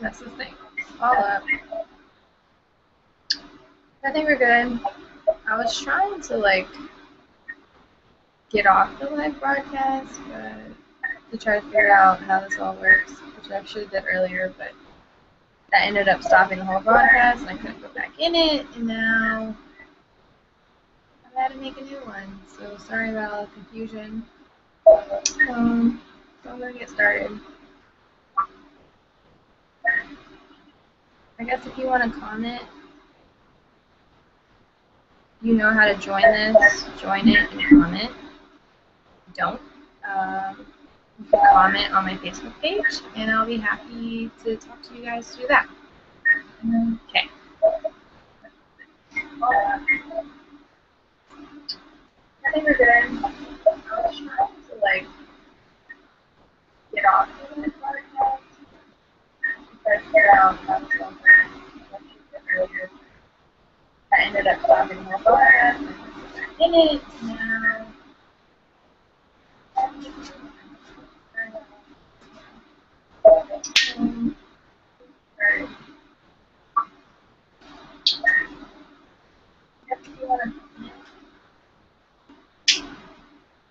That's the thing. All up. I think we're good. I was trying to get off the live broadcast, but to try to figure out how this all works, which I should have did earlier, but that ended up stopping the whole broadcast, and I couldn't go back in it, and now I've had to make a new one. So sorry about all the confusion. So I'm gonna get started. I guess if you want to comment, you know how to join this, join it and comment. Don't. You can comment on my Facebook page, and I'll be happy to talk to you guys through that. Okay. I think we're good. I was trying to get off of this podcast. I ended up stopping her class in it now.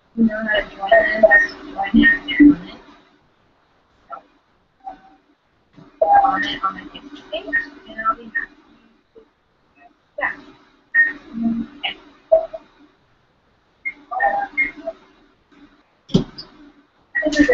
You know how to join it. On my page, and I'll be happy to do that. Okay.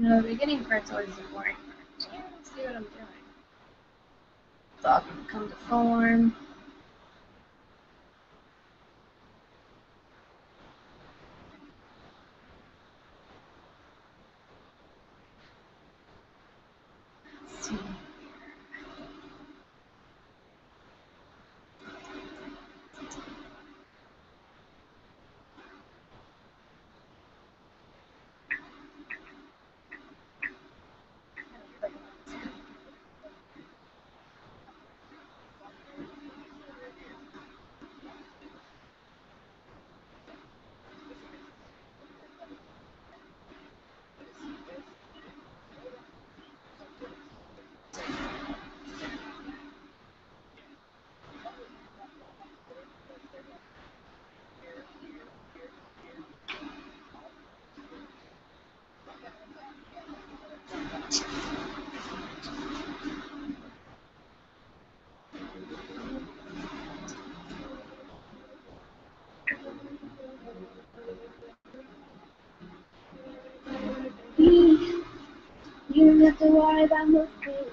You know, the beginning part's always the boring part. Yeah, let's see what I'm doing. Dog can come to form. Let's see. You don't have to worry about no food.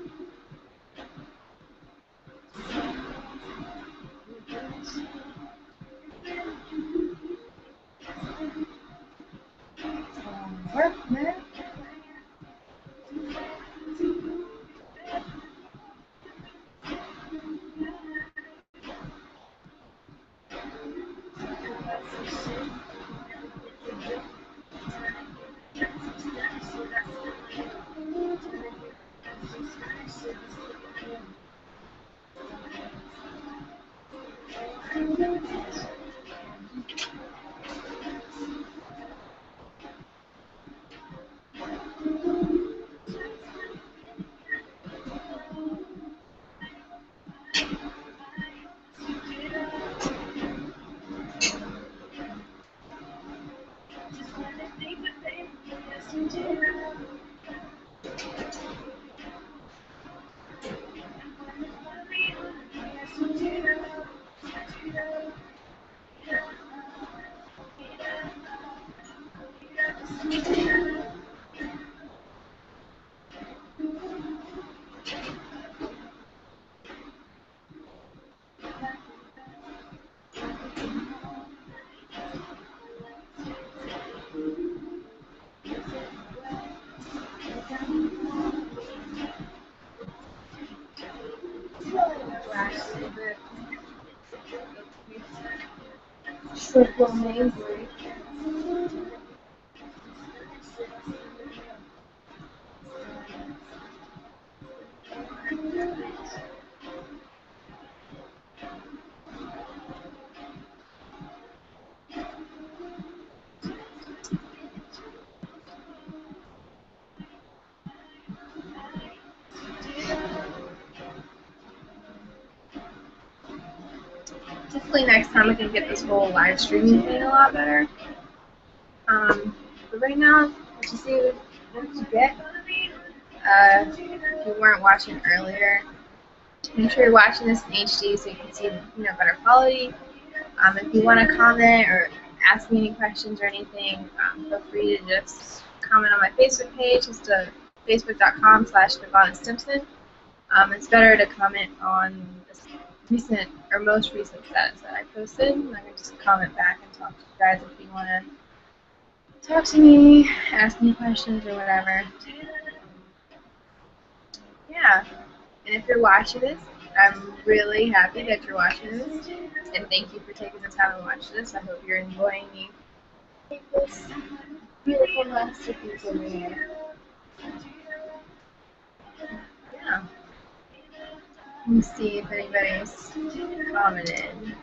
Triple name break. Next time I can get this whole live streaming thing a lot better. But right now, what you see, what you get, if you weren't watching earlier, make sure you're watching this in HD so you can see, better quality. If you want to comment or ask me any questions or anything, feel free to just comment on my Facebook page. It's facebook.com/DevonaStimpson. It's better to comment on this recent or most recent sets that I posted. And I can just comment back and talk to you guys if you want to talk to me, ask me questions or whatever. Yeah, and if you're watching this, I'm really happy that you're watching this, and thank you for taking the time to watch this. I hope you're enjoying this beautiful last seconds over here. Yeah. Let me see if anybody's commented.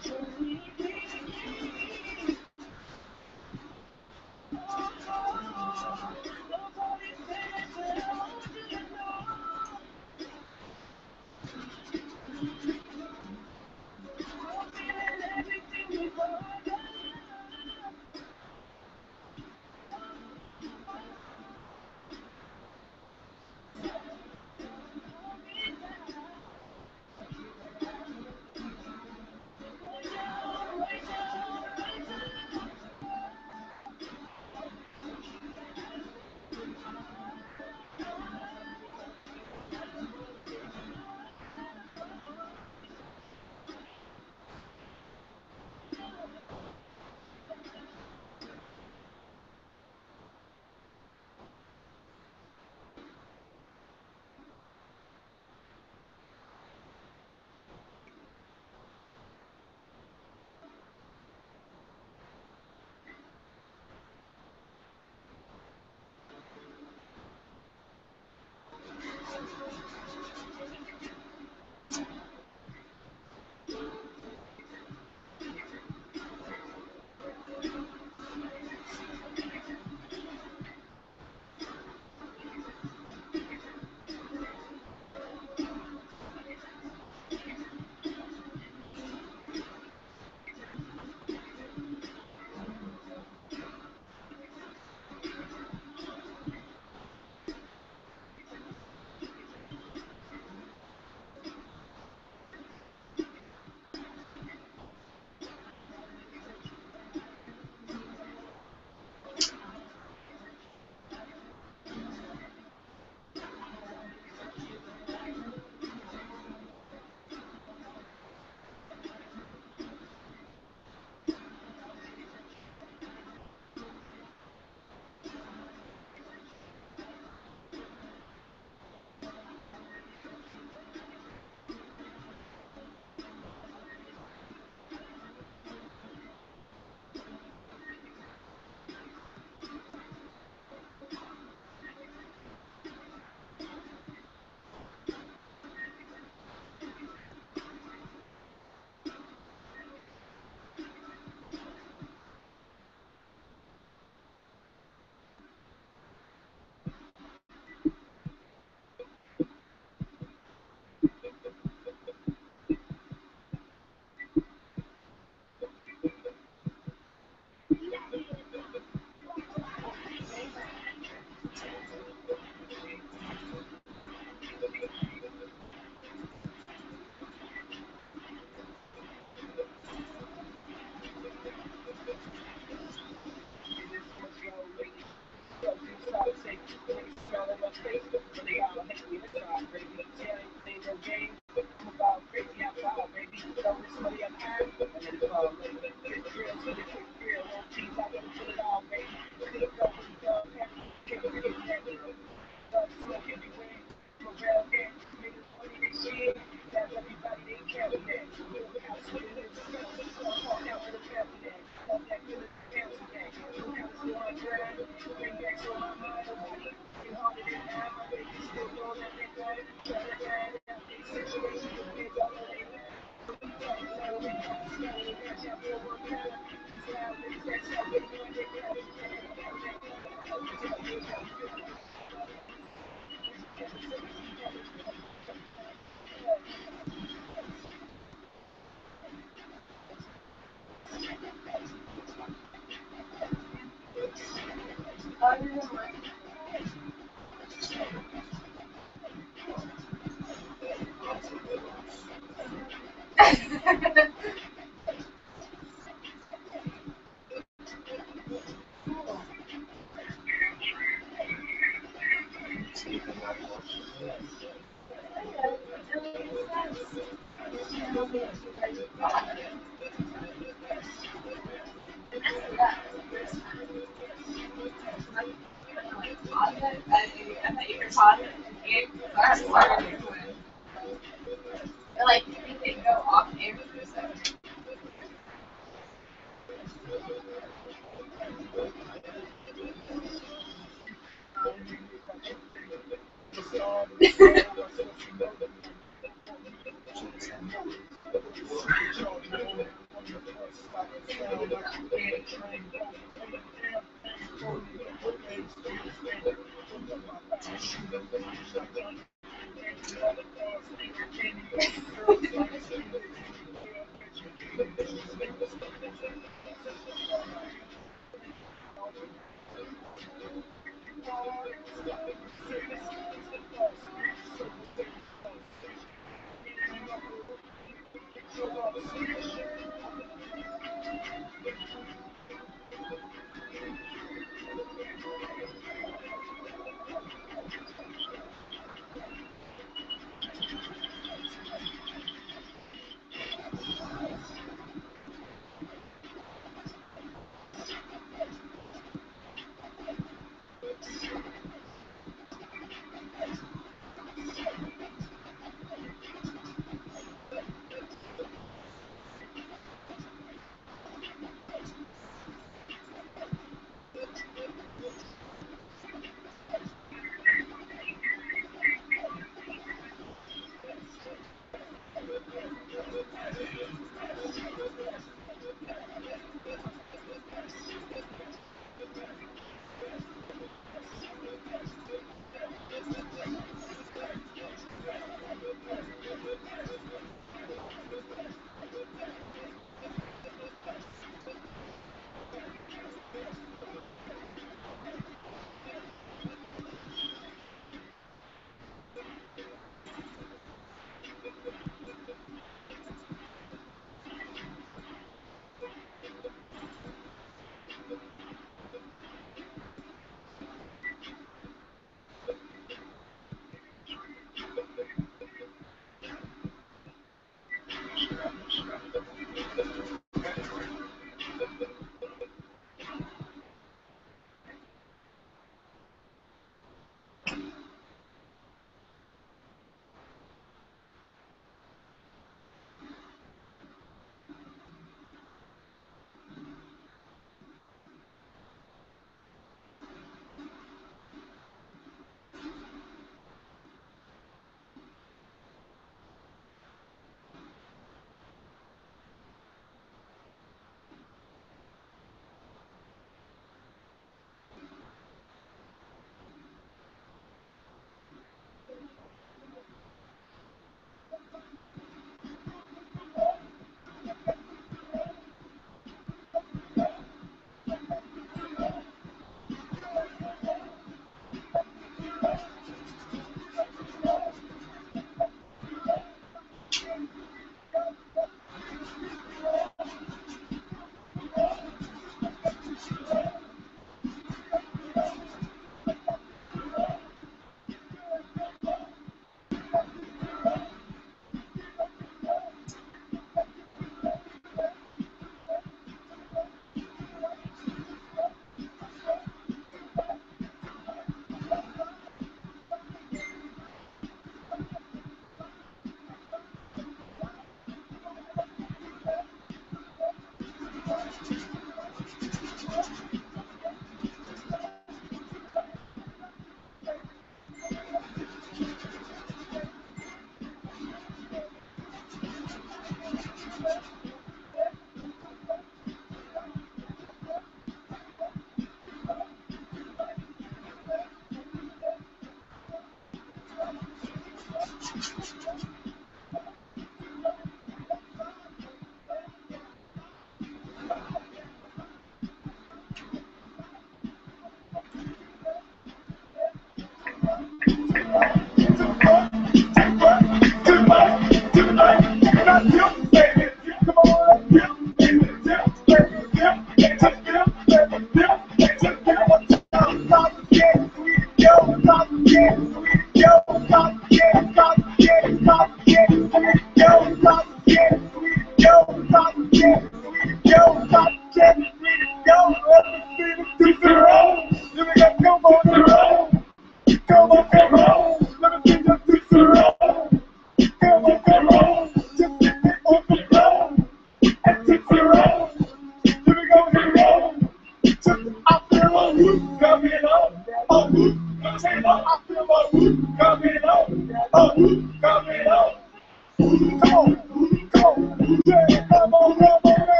times.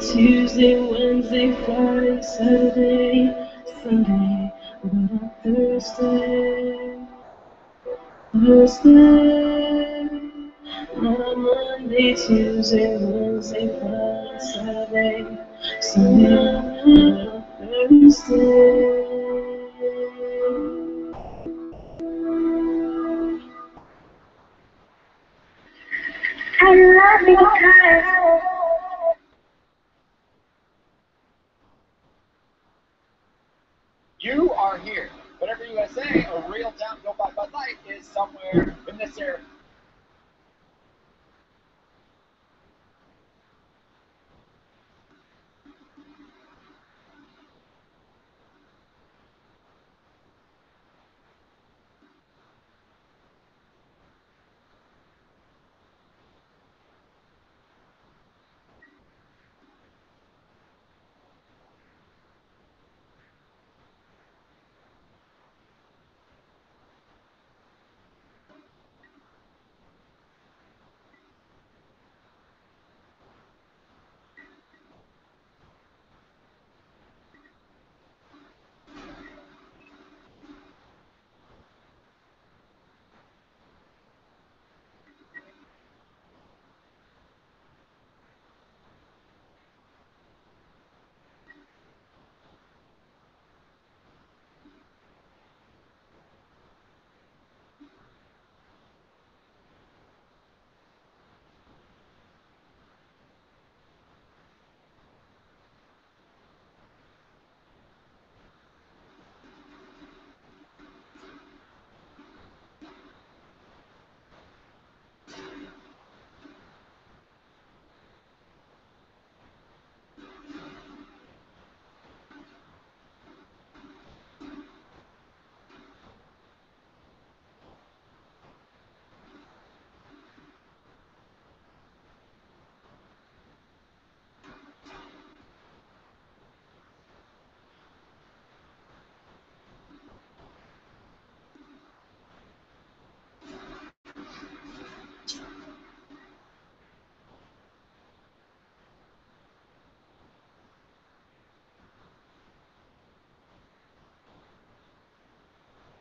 Tuesday, Wednesday, Friday, Saturday, Sunday, what about Thursday? Not Monday, Tuesday, Wednesday, Friday, Saturday, Sunday, what about Thursday? I love you guys. You are here. Whatever USA or real town go by Bud Light is somewhere in this area.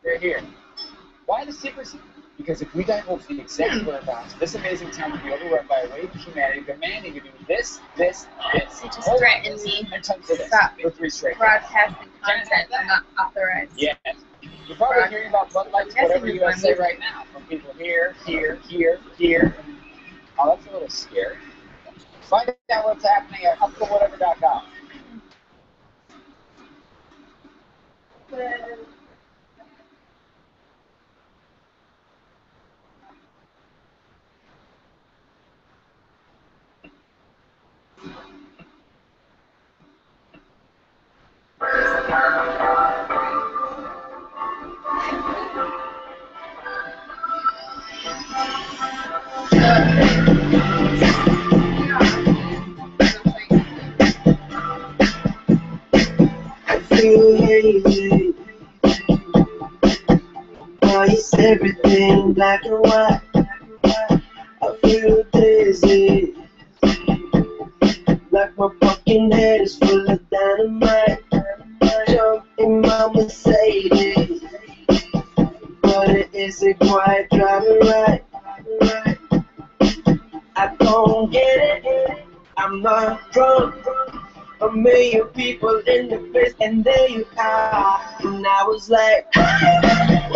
They're here. Why the secrecy? Because if we divulge the exact whereabouts, this amazing town would be overrun by a wave of humanity demanding to do this. You just threatened me to stop broadcasting content I'm not authorized. Yes. You're probably hearing about Bud Light whatever USA right now from people here. Oh, that's a little scary. Find out what's happening at hucklewhatever.com. everything black and white. I feel dizzy, like my fucking head is full of dynamite. Jump in my Mercedes, but it isn't quite driving right. I don't get it, I'm not drunk. A million people in the place, and there you are. And I was like,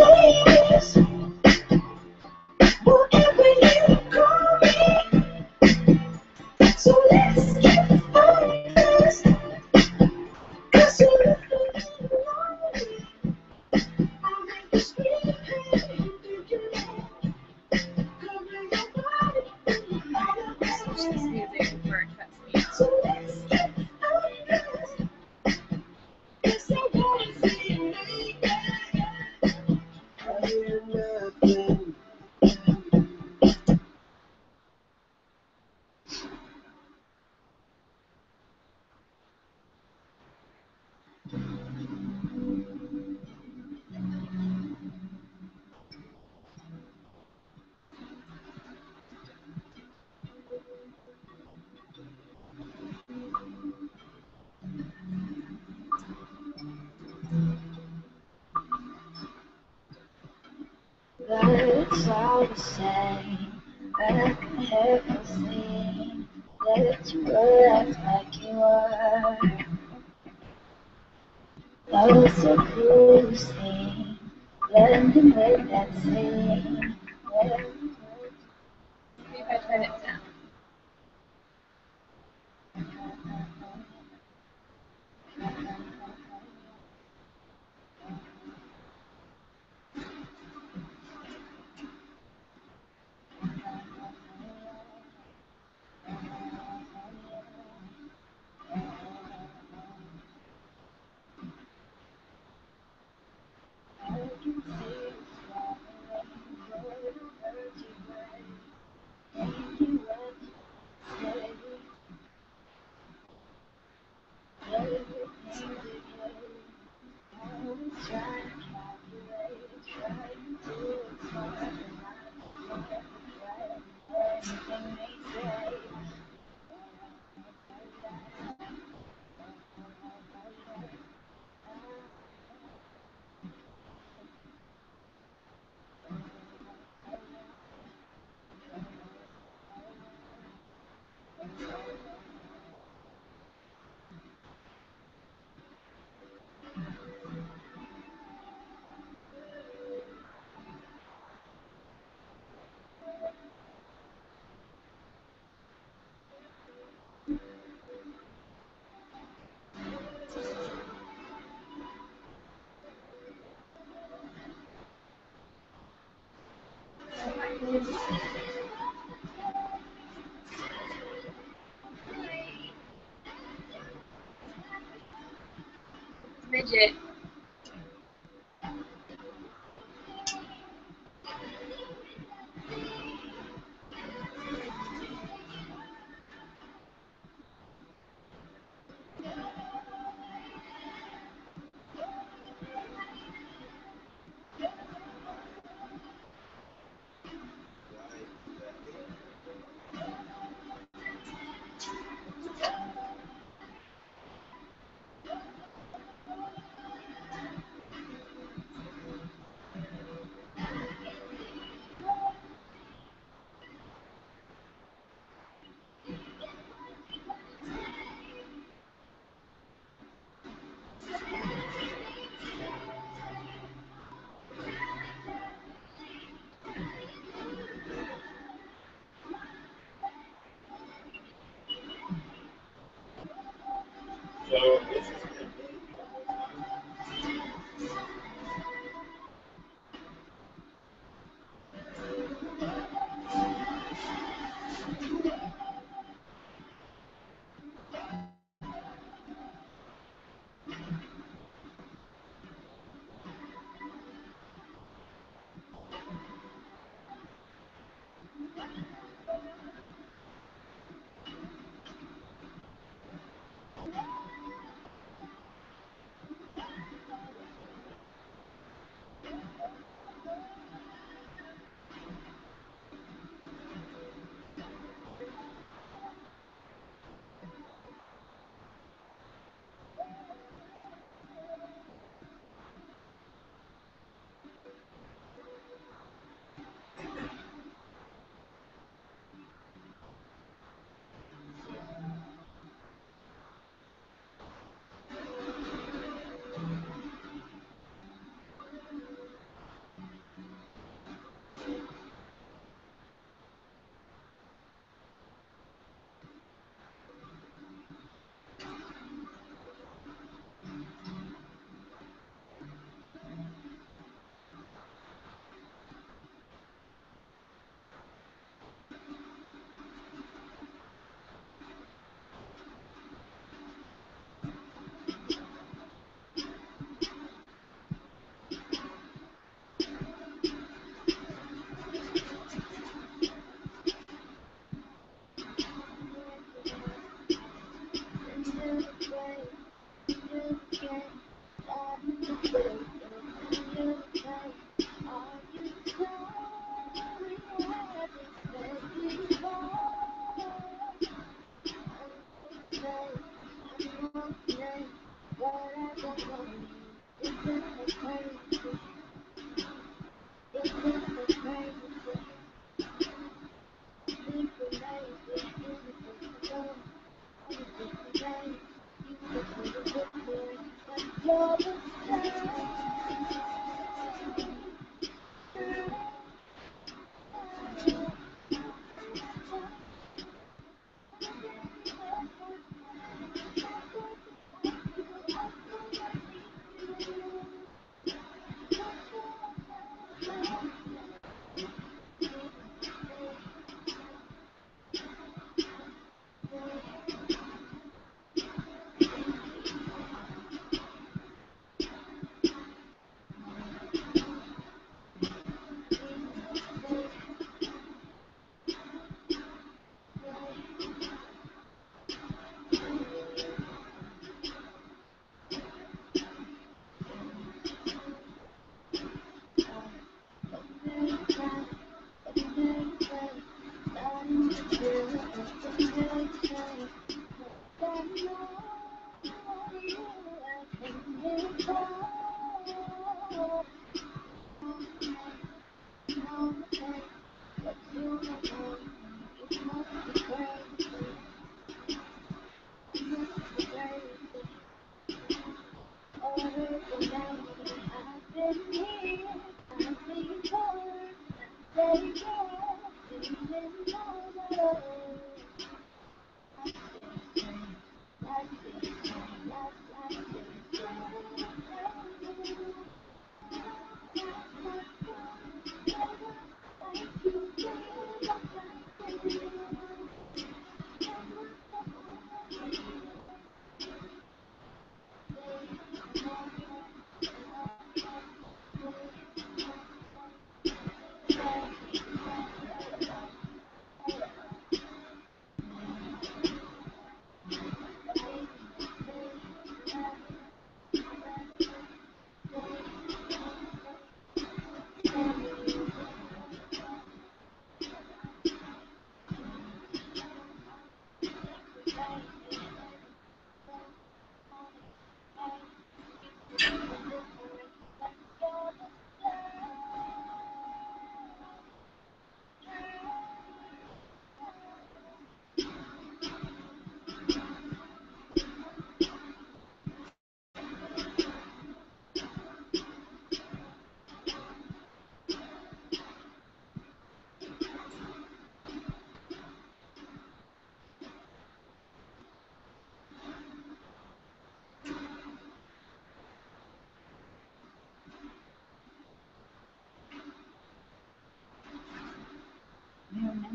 ladies, whatever you call me, so let's get focused. 'Cause you look lonely, I'll make you scream. It's all the same, I can help you see that you were like you are. Oh, so cool to see, blending with that scene. Maybe if I turn it down. Bridget. So this is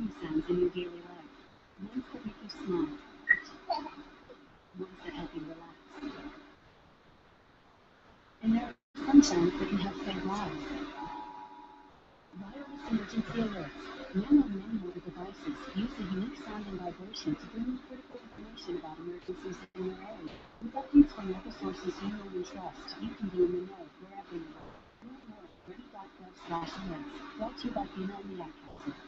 Sounds in your daily life. Ones that make you smile. Ones that help you relax. And there are some sounds that can help save lives. Wireless Emergency Alerts. Now on many older devices use a unique sound and vibration to bring you critical information about emergencies in your area. With updates from other sources you know and trust, you can be in the know wherever you are. Learn more at ready.gov/alerts. Brought to you by FEMA and the Ad Council.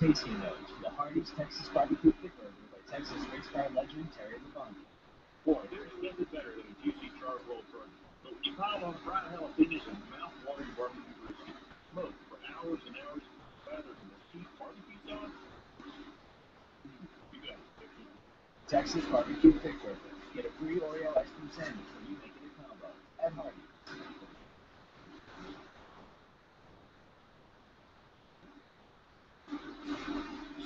Tasting note to the Hardee's Texas Barbecue Pickler by Texas race car legend Terry Devona. Boy, there's nothing better than a juicy char-grilled burger. So you pile on fried jalapenos and mouth-watering barbecue brisket. Smoke for hours and hours, rather than the cheap barbecue sauce. You got it. Texas Barbecue Pickler. Get a free Oreo ice cream sandwich when you make it a combo at Hardee's.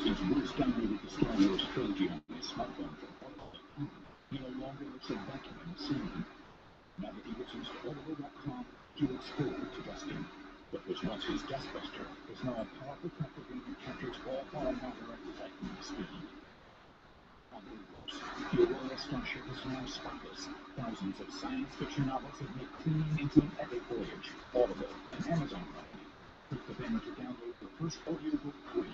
Since we're standing with the Star Wars trilogy on my smartphone for Audible, he no longer looks a vacuum in the scene. Now that he listens to Audible.com, he looks forward to dusting. What was once his dustbuster is now a powerful company that captures all foreign matter at lightning speed. On the ropes, the Aurora Starship is now spotless. Thousands of science fiction novels have made cleaning into an epic voyage. Audible and Amazon Prime. Click the banner to download the first audiobook free.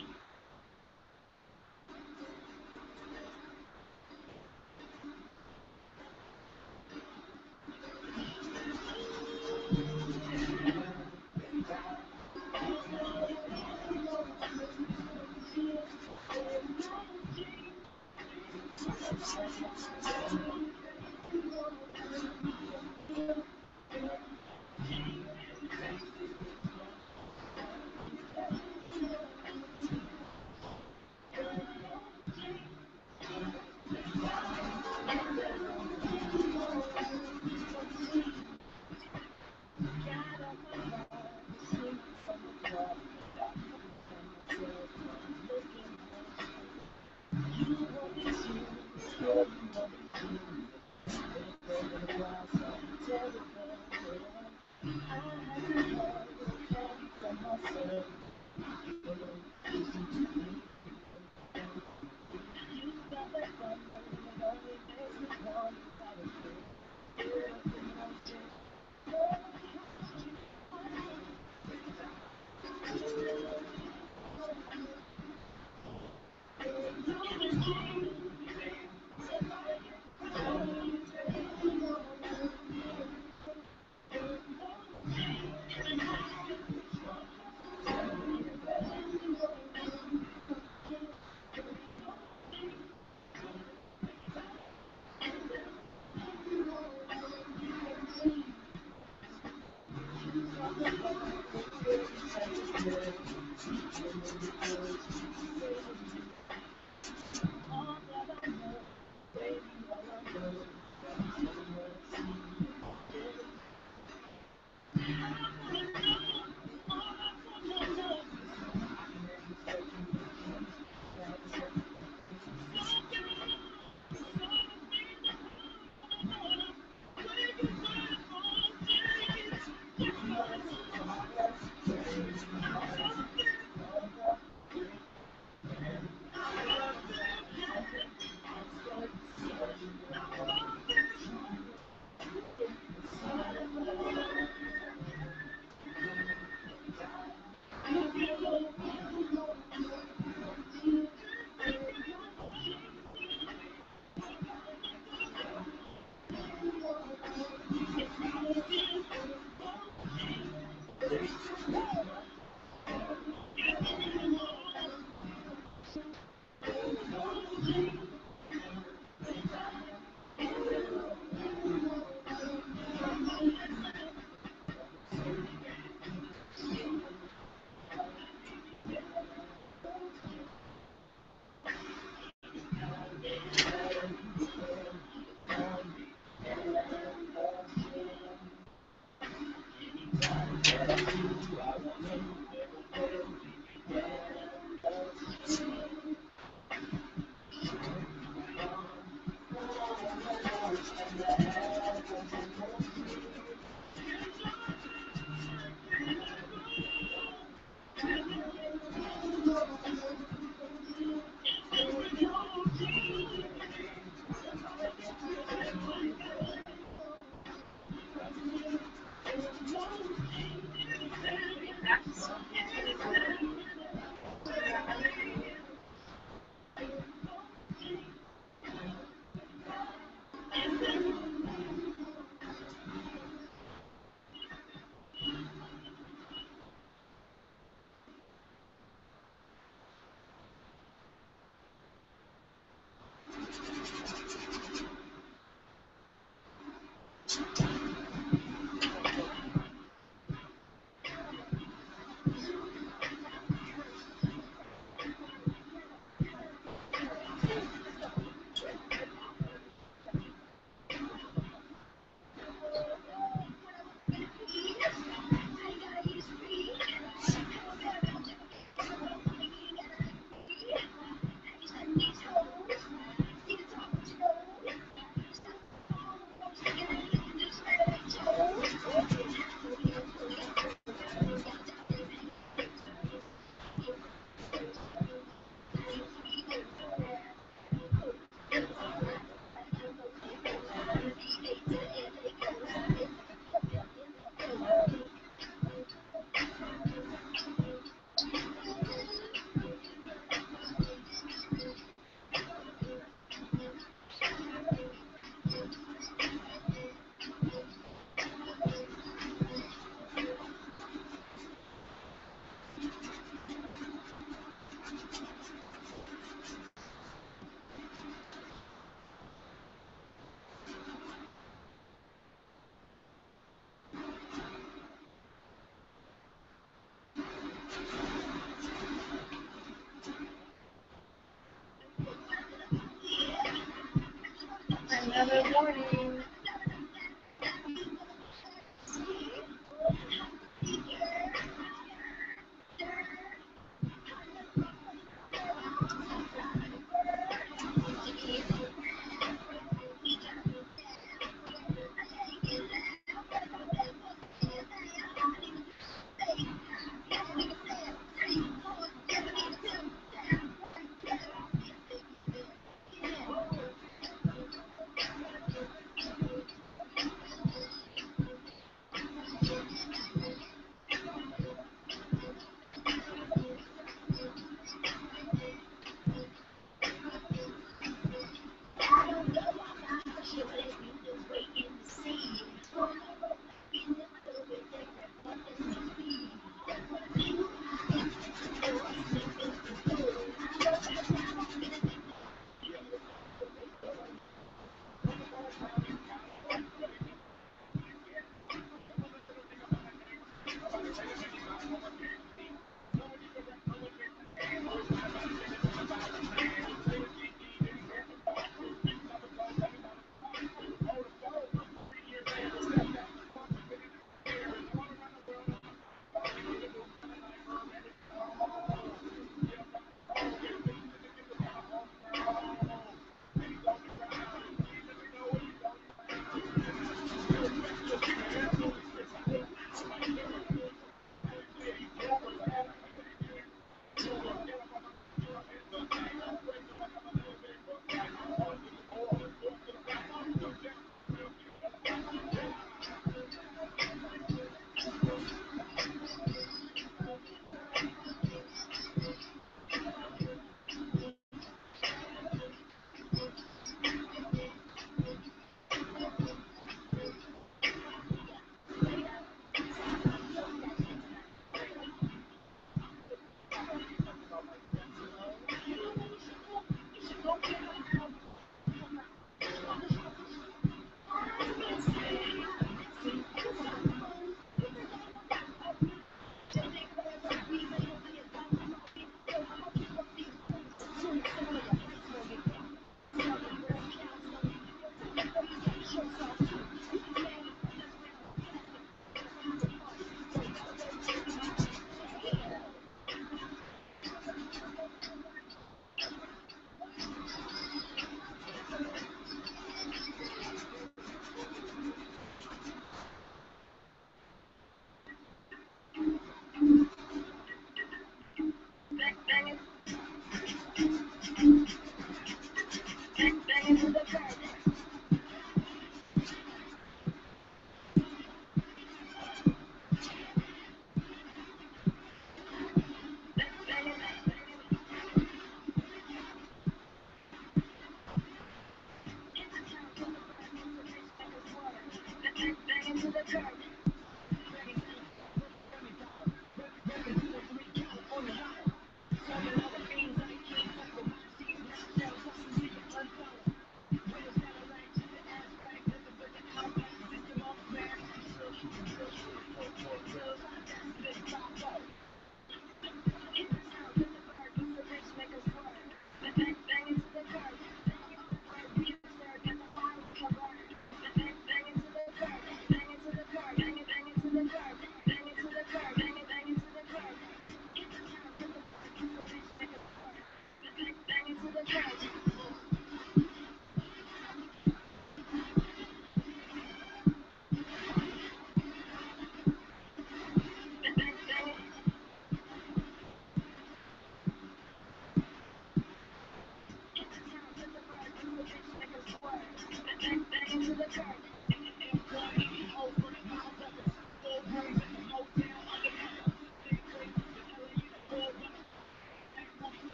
Another warning.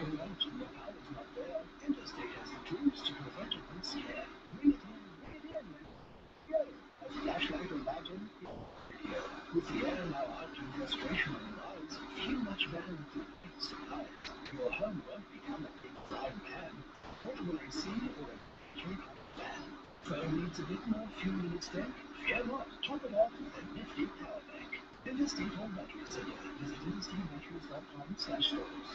convention that I was not there. Interstate has the tools to prevent it from scare. Bring it home right here, man. Yo, a flashlight or lantern. With the air now out in frustration and lies, feel much better with the big supplies. Your home won't become a big frying pan. What will I see or a cake or a fan? Phone needs a bit more fuel in its tank. Fear not, top it off with a nifty power bank. Interstate Home Batteries today. Visit interstatebatteries.com/stores.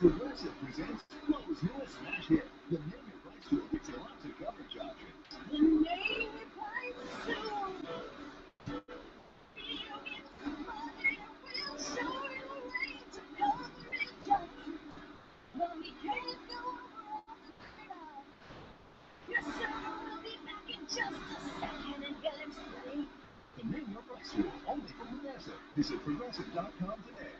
Progressive presents what was no smash hit. The name your price tool gives you lots of coverage options. The name your price tool. You'll get some money and we'll show you a way to go to make jobs. But we can't go on the To name your price tool only from Progressive. Visit Progressive.com today.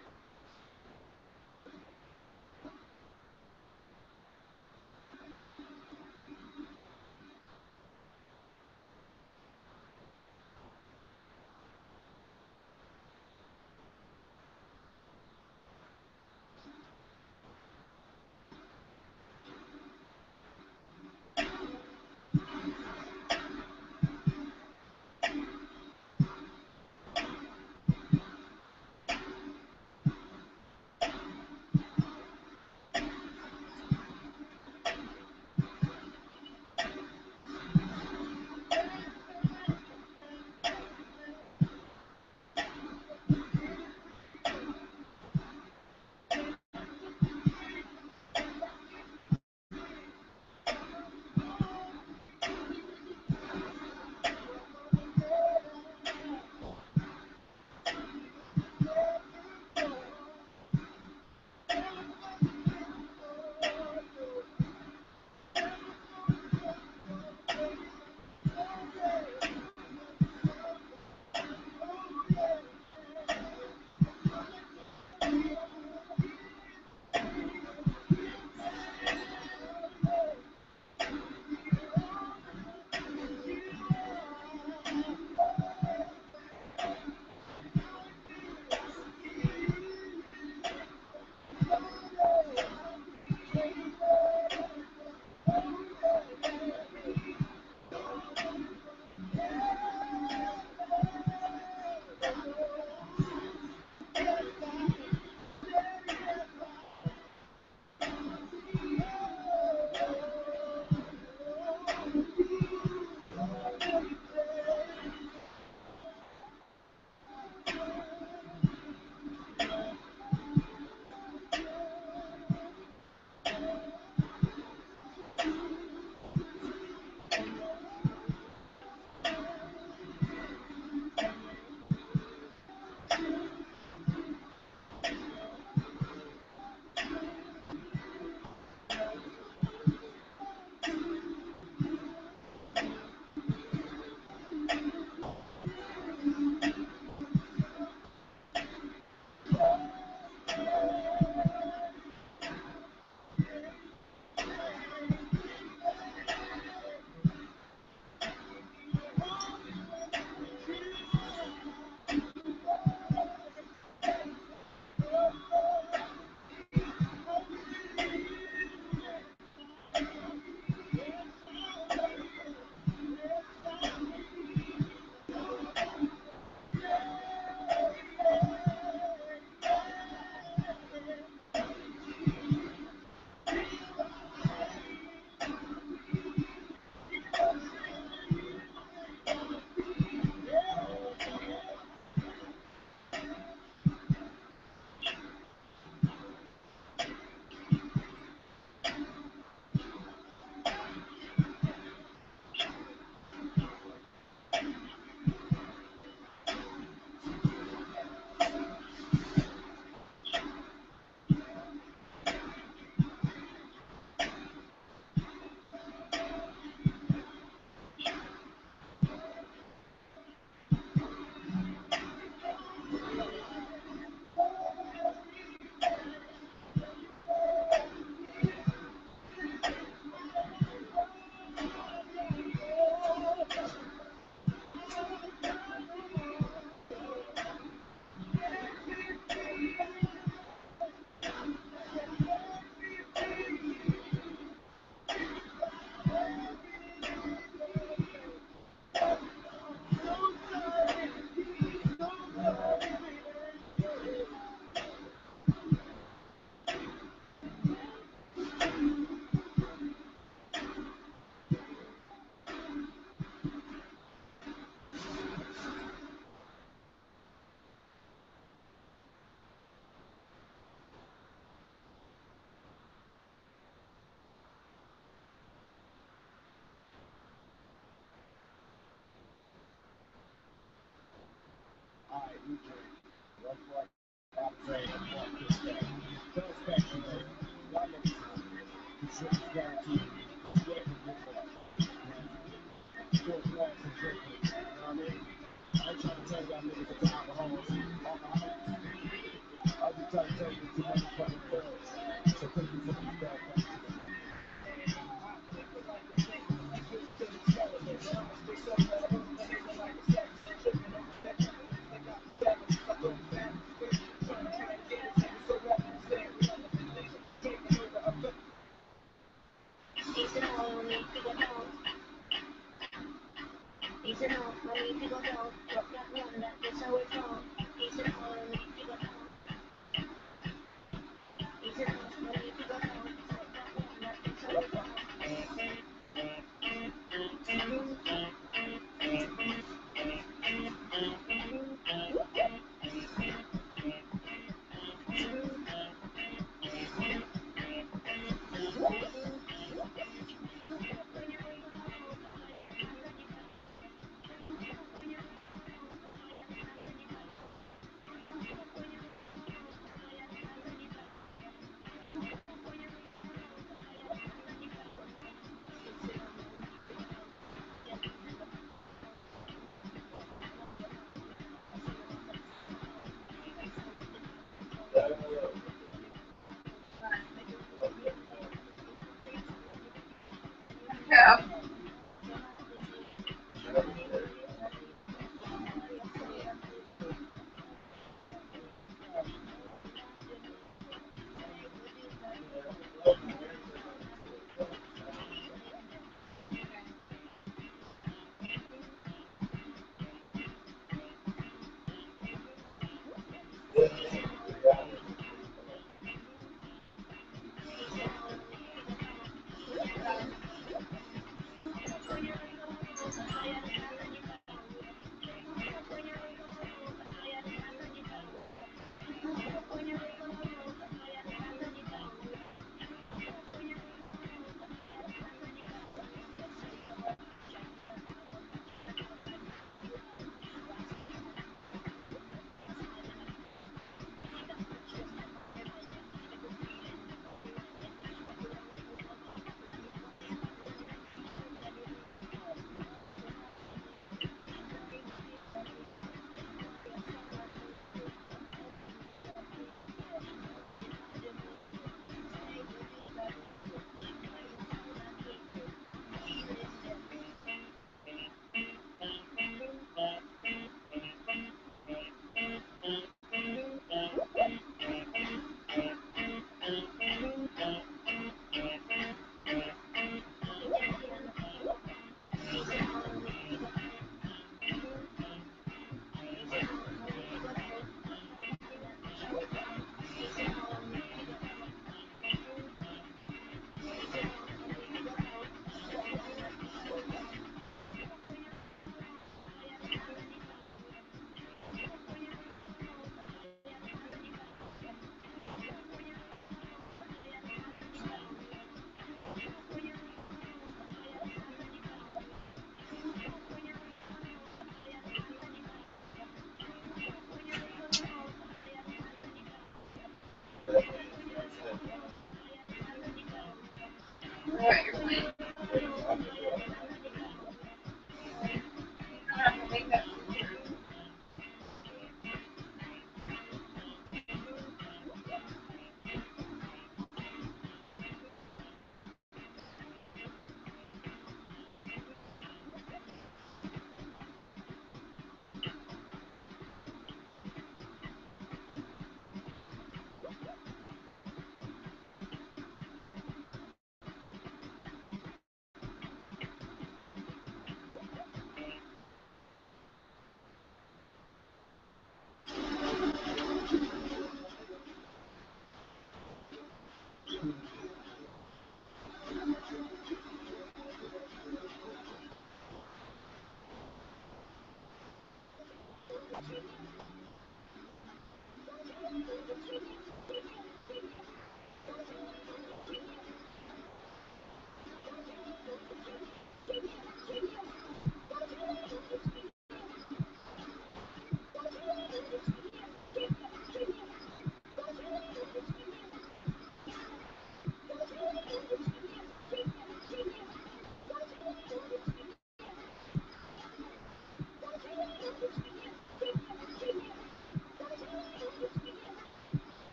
Satisfaction, guaranteed.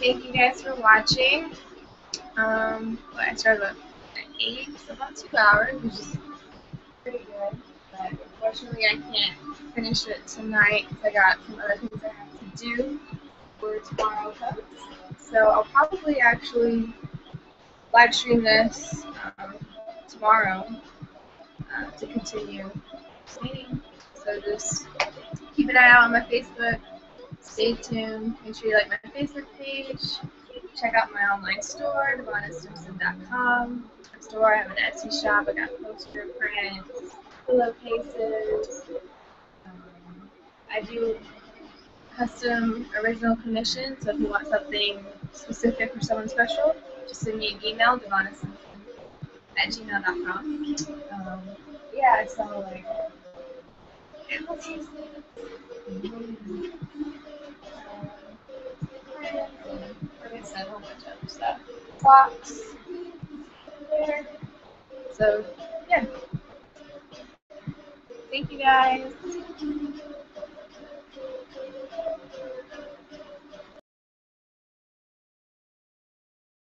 Thank you guys for watching. I started at 8, so about 2 hours, which is pretty good. But unfortunately, I can't finish it tonight because I got some other things I have to do for tomorrow. So I'll probably actually live stream this tomorrow to continue cleaning. So just keep an eye out on my Facebook. Stay tuned. Make sure you like my Facebook page. Check out my online store, devonastimpson.com. I have an Etsy shop. I got poster prints, pillowcases. I do custom original commissions. So if you want something specific for someone special, just send me an email, devonastimpson@gmail.com. Yeah, I saw like a whole bunch of other stuff. Socks. So, yeah. Thank you guys.